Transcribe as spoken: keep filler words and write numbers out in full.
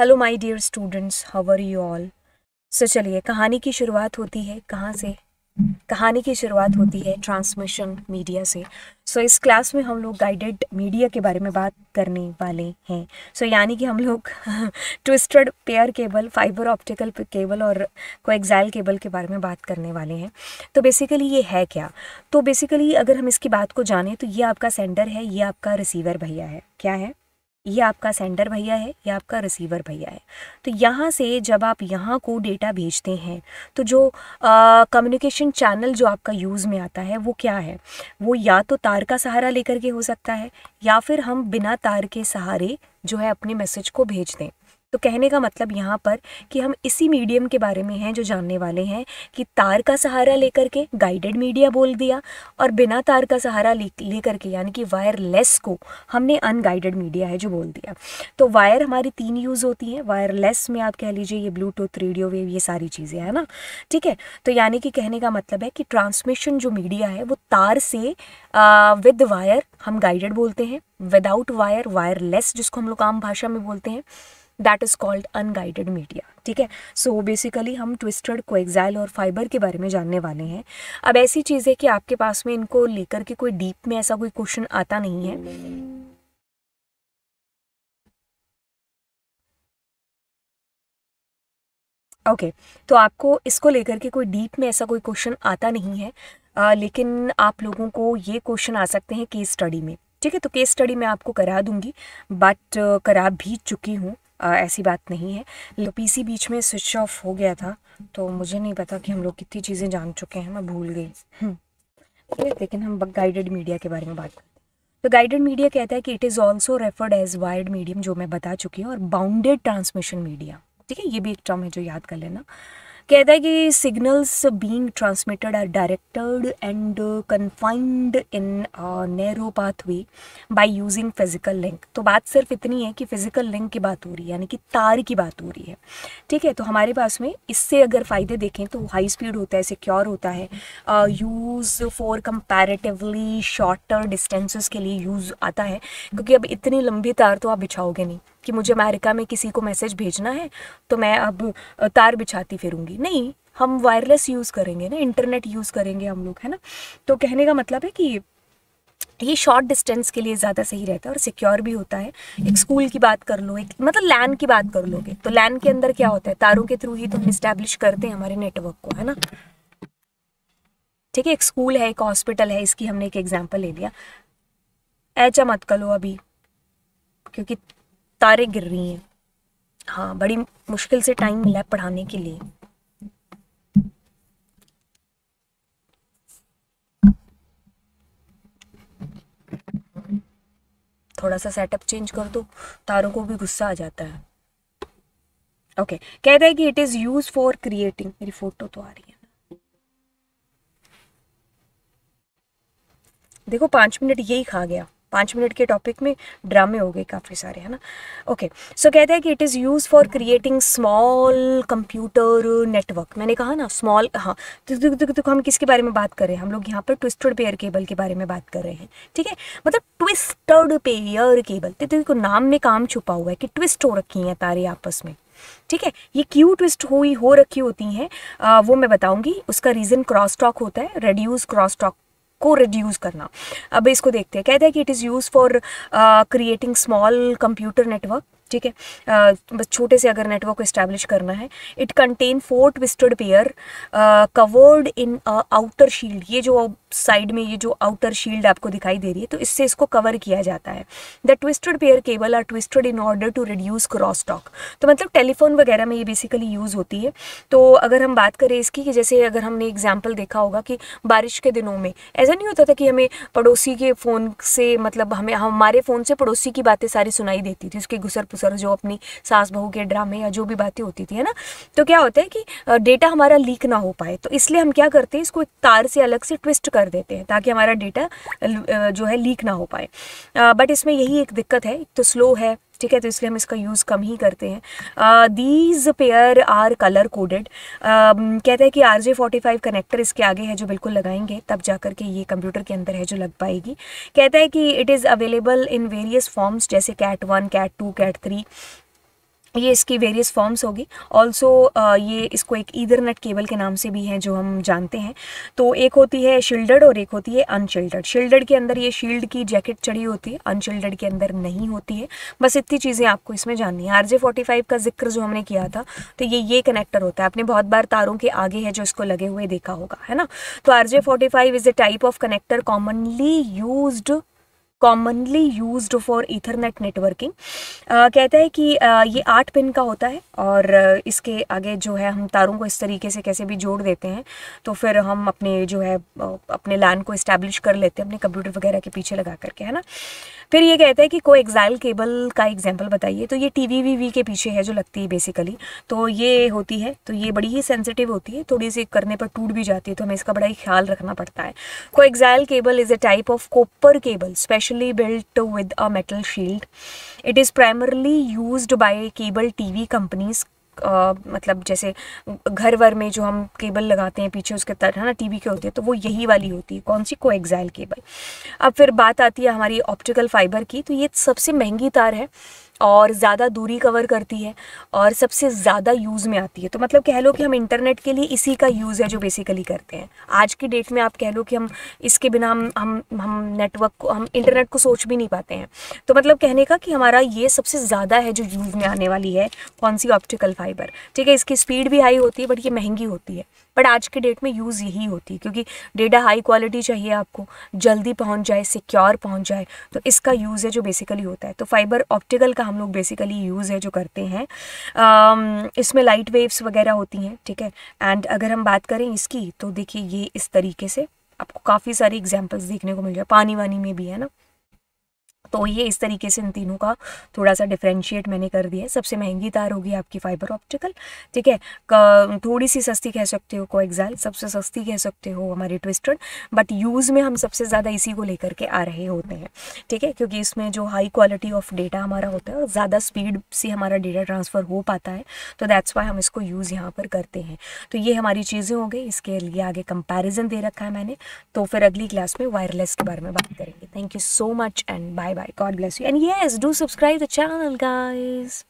Hello my dear students, how are you all. So चलिए, कहानी की शुरुआत होती है कहाँ से? कहानी की शुरुआत होती है ट्रांसमिशन मीडिया से। सो so, इस क्लास में हम लोग गाइडेड मीडिया के बारे में बात करने वाले हैं। सो so, यानी कि हम लोग twisted pair cable, fibre optical cable और कोएक्सियल केबल के बारे में बात करने वाले हैं। तो बेसिकली ये है क्या? तो बेसिकली अगर हम इसकी बात को जाने तो ये आपका सेंडर है, ये आपका रिसीवर भैया है। क्या है ये? आपका सेंडर भैया है, ये आपका रिसीवर भैया है। तो यहाँ से जब आप यहाँ को डेटा भेजते हैं तो जो कम्युनिकेशन चैनल जो आपका यूज़ में आता है वो क्या है? वो या तो तार का सहारा लेकर के हो सकता है या फिर हम बिना तार के सहारे जो है अपने मैसेज को भेज दें। तो कहने का मतलब यहाँ पर कि हम इसी मीडियम के बारे में हैं जो जानने वाले हैं कि तार का सहारा लेकर के गाइडेड मीडिया बोल दिया और बिना तार का सहारा ले लेकर के यानी कि वायरलेस को हमने अनगाइडेड मीडिया है जो बोल दिया। तो वायर हमारी तीन यूज़ होती हैं। वायरलेस में आप कह लीजिए ये ब्लूटूथ, रेडियो वेव, ये सारी चीज़ें है ना, ठीक है। तो यानी कि कहने का मतलब है कि ट्रांसमिशन जो मीडिया है वो तार से विद वायर हम गाइडेड बोलते हैं, विदाउट वायर वायरलेस जिसको हम लोग आम भाषा में बोलते हैं, that is called unguided media, ठीक है। सो बेसिकली हम ट्विस्टेड, कोएक्सियल और फाइबर के बारे में जानने वाले हैं। अब ऐसी चीज़ है कि आपके पास में इनको लेकर के कोई डीप में ऐसा कोई क्वेश्चन आता नहीं है। ओके okay, तो आपको इसको लेकर के कोई डीप में ऐसा कोई क्वेश्चन आता नहीं है, आ, लेकिन आप लोगों को ये क्वेश्चन आ सकते हैं केस स्टडी में, ठीक है। तो केस स्टडी मैं आपको करा दूंगी, बट करा भी चुकी हूँ, आ, ऐसी बात नहीं है। तो पीसी बीच में स्विच ऑफ हो गया था तो मुझे नहीं पता कि हम लोग कितनी चीज़ें जान चुके हैं, मैं भूल गई। लेकिन हम गाइडेड मीडिया के बारे में बात करते हैं। तो गाइडेड मीडिया कहता है कि it is also referred as wired medium, जो मैं बता चुकी हूँ, और बाउंडेड ट्रांसमिशन मीडिया, ठीक है। ये भी एक टर्म है जो याद कर लेना। कहता है कि signals being transmitted are directed and confined in narrow pathway by using physical link. तो बात सिर्फ इतनी है कि फिजिकल लिंक की बात हो रही है, यानी कि तार की बात हो रही है, ठीक है। तो हमारे पास में इससे अगर फ़ायदे देखें तो हाई स्पीड होता है, सिक्योर होता है, use for comparatively shorter distances के लिए यूज़ आता है, क्योंकि अब इतनी लंबी तार तो आप बिछाओगे नहीं कि मुझे अमेरिका में किसी को मैसेज भेजना है तो मैं अब तार बिछाती फिरूंगी, नहीं, हम वायरलेस यूज़ करेंगे ना, इंटरनेट यूज़ करेंगे हम लोग, है ना। तो कहने का मतलब है कि ये शॉर्ट डिस्टेंस के लिए ज़्यादा सही रहता है और सिक्योर भी होता है। एक स्कूल की बात कर लो, एक मतलब लैन की बात कर लोगे तो लैन के अंदर क्या होता है, तारों के थ्रू ही तो हम इस्टेब्लिश करते हैं हमारे नेटवर्क को, है ना, ठीक है। एक स्कूल है, एक हॉस्पिटल है, इसकी हमने एक एग्जाम्पल ले लिया। ऐसा मत करो अभी क्योंकि तारे गिर रही हैं, हाँ, बड़ी मुश्किल से टाइम मिला है पढ़ाने के लिए। थोड़ा सा सेटअप चेंज कर दो, तारों को भी गुस्सा आ जाता है। ओके, कहता है कि it is use for creating, मेरी फोटो तो आ रही है, देखो पांच मिनट यही खा गया, पाँच मिनट के टॉपिक में ड्रामे हो गए काफ़ी सारे, है ना। ओके, सो कहते हैं कि it is use for creating small computer network. मैंने कहा ना स्मॉल, हाँ, तो, तो, तो, तो, तो हम किसके बारे में बात कर रहे हैं? हम लोग यहाँ पर ट्विस्टेड पेयर केबल के बारे में बात कर रहे हैं, ठीक है। मतलब ट्विस्टेड पेयर केबल, तो देखो नाम में काम छुपा हुआ है कि ट्विस्ट हो रखी हैं तारे आपस में, ठीक है। ये क्यों ट्विस्ट हुई हो रखी होती हैं वो मैं बताऊँगी, उसका रीज़न क्रॉस टॉक होता है, रेड्यूस क्रॉस टॉक को रिड्यूस करना। अब इसको देखते हैं। कहते हैं कि it is use for creating small computer network, ठीक है, बस छोटे से अगर नेटवर्क को इस्टेब्लिश करना है। It contain four twisted pair covered in outer shield, ये जो साइड में ये जो आउटर शील्ड आपको दिखाई दे रही है तो इससे इसको कवर किया जाता है। The twisted pair cable are twisted in order to reduce cross talk. तो मतलब टेलीफोन वगैरह में ये बेसिकली यूज़ होती है। तो अगर हम बात करें इसकी कि जैसे अगर हमने एग्जाम्पल देखा होगा कि बारिश के दिनों में ऐसा नहीं होता था कि हमें पड़ोसी के फ़ोन से मतलब हमें हमारे फ़ोन से पड़ोसी की बातें सारी सुनाई देती थी, उसके गुसर सर जो अपनी सास बहू के ड्रामे या जो भी बातें होती थी, है ना। तो क्या होता है कि डेटा हमारा लीक ना हो पाए, तो इसलिए हम क्या करते हैं, इसको एक तार से अलग से ट्विस्ट कर देते हैं ताकि हमारा डेटा जो है लीक ना हो पाए। बट इसमें यही एक दिक्कत है, तो स्लो है, ठीक है, तो इसलिए हम इसका यूज़ कम ही करते हैं। These pair are colour coded, कहते हैं कि R J forty five connector इसके आगे है जो बिल्कुल लगाएंगे तब जाकर के ये कंप्यूटर के अंदर है जो लग पाएगी। कहता है कि it is available in various forms जैसे cat one, cat two, cat three, ये इसकी वेरियस फॉर्म्स होगी। ऑल्सो ये इसको एक ईदरनेट केबल के नाम से भी है जो हम जानते हैं। तो एक होती है शील्डेड और एक होती है अनशील्डेड। शील्डेड के अंदर ये शील्ड की जैकेट चढ़ी होती है, अनशील्डेड के अंदर नहीं होती है। बस इतनी चीज़ें आपको इसमें जाननी है। आरजे फोर्टी फाइव का जिक्र जो हमने किया था, तो ये ये कनेक्टर होता है, आपने बहुत बार तारों के आगे है जो इसको लगे हुए देखा होगा, है ना। तो RJ forty five is a type of connector commonly use commonly used for ethernet networking। uh, कहता है कि uh, ये आठ पिन का होता है और uh, इसके आगे जो है हम तारों को इस तरीके से कैसे भी जोड़ देते हैं, तो फिर हम अपने जो है अपने लैन को इस्टेब्लिश कर लेते हैं अपने कंप्यूटर वगैरह के पीछे लगा करके, है ना। फिर ये कहता है कि कोएक्साइल केबल का एग्जाम्पल बताइए, तो ये टी वी वी वी के पीछे है जो लगती है बेसिकली, तो ये होती है। तो ये बड़ी ही सेंसिटिव होती है, थोड़ी सी करने पर टूट भी जाती है, तो हमें इसका बड़ा ही ख्याल रखना पड़ता है। Coaxial cable is a type of copper cable specially built with a metal shield। It is primarily used by cable T V companies। Uh, मतलब जैसे घर वर में जो हम केबल लगाते हैं पीछे उसके तरह, है ना, टीवी के होते हैं, तो वो यही वाली होती है। कौन सी? Coaxial cable. अब फिर बात आती है हमारी ऑप्टिकल फाइबर की, तो ये सबसे महंगी तार है और ज़्यादा दूरी कवर करती है और सबसे ज़्यादा यूज़ में आती है। तो मतलब कह लो कि हम इंटरनेट के लिए इसी का यूज़ है जो बेसिकली करते हैं आज की डेट में। आप कह लो कि हम इसके बिना हम हम हम नेटवर्क को, हम इंटरनेट को सोच भी नहीं पाते हैं। तो मतलब कहने का कि हमारा ये सबसे ज़्यादा है जो यूज़ में आने वाली है। कौन सी? Optical fibre. ठीक है, इसकी स्पीड भी हाई होती है बट ये महंगी होती है, बट आज के डेट में यूज़ यही होती है क्योंकि डेटा हाई क्वालिटी चाहिए आपको, जल्दी पहुंच जाए, सिक्योर पहुंच जाए, तो इसका यूज़ है जो बेसिकली होता है। तो फाइबर ऑप्टिकल का हम लोग बेसिकली यूज़ है जो करते हैं। आम, इसमें लाइट वेव्स वगैरह होती हैं। ठीक है, एंड अगर हम बात करें इसकी, तो देखिए ये इस तरीके से आपको काफ़ी सारी एग्जाम्पल्स देखने को मिल जाए, पानी वानी में भी, है ना। तो ये इस तरीके से इन तीनों का थोड़ा सा डिफ्रेंशिएट मैंने कर दिया है। सबसे महंगी तार होगी आपकी फाइबर ऑप्टिकल, ठीक है। थोड़ी सी सस्ती कह सकते हो कोएक्साइल, सबसे सस्ती कह सकते हो हमारी ट्विस्टेड, बट यूज़ में हम सबसे ज़्यादा इसी को लेकर के आ रहे होते हैं। ठीक है, क्योंकि इसमें जो हाई क्वालिटी ऑफ डेटा हमारा होता है और ज़्यादा स्पीड से हमारा डेटा ट्रांसफ़र हो पाता है, तो दैट्स वाई हम इसको यूज़ यहाँ पर करते हैं। तो ये हमारी चीज़ें हो गई, इसके लिए आगे कंपेरिजन दे रखा है मैंने। तो फिर अगली क्लास में वायरलेस के बारे में बात करेंगे। Thank you so much and bye bye, God bless you, and yes, do subscribe the channel, guys.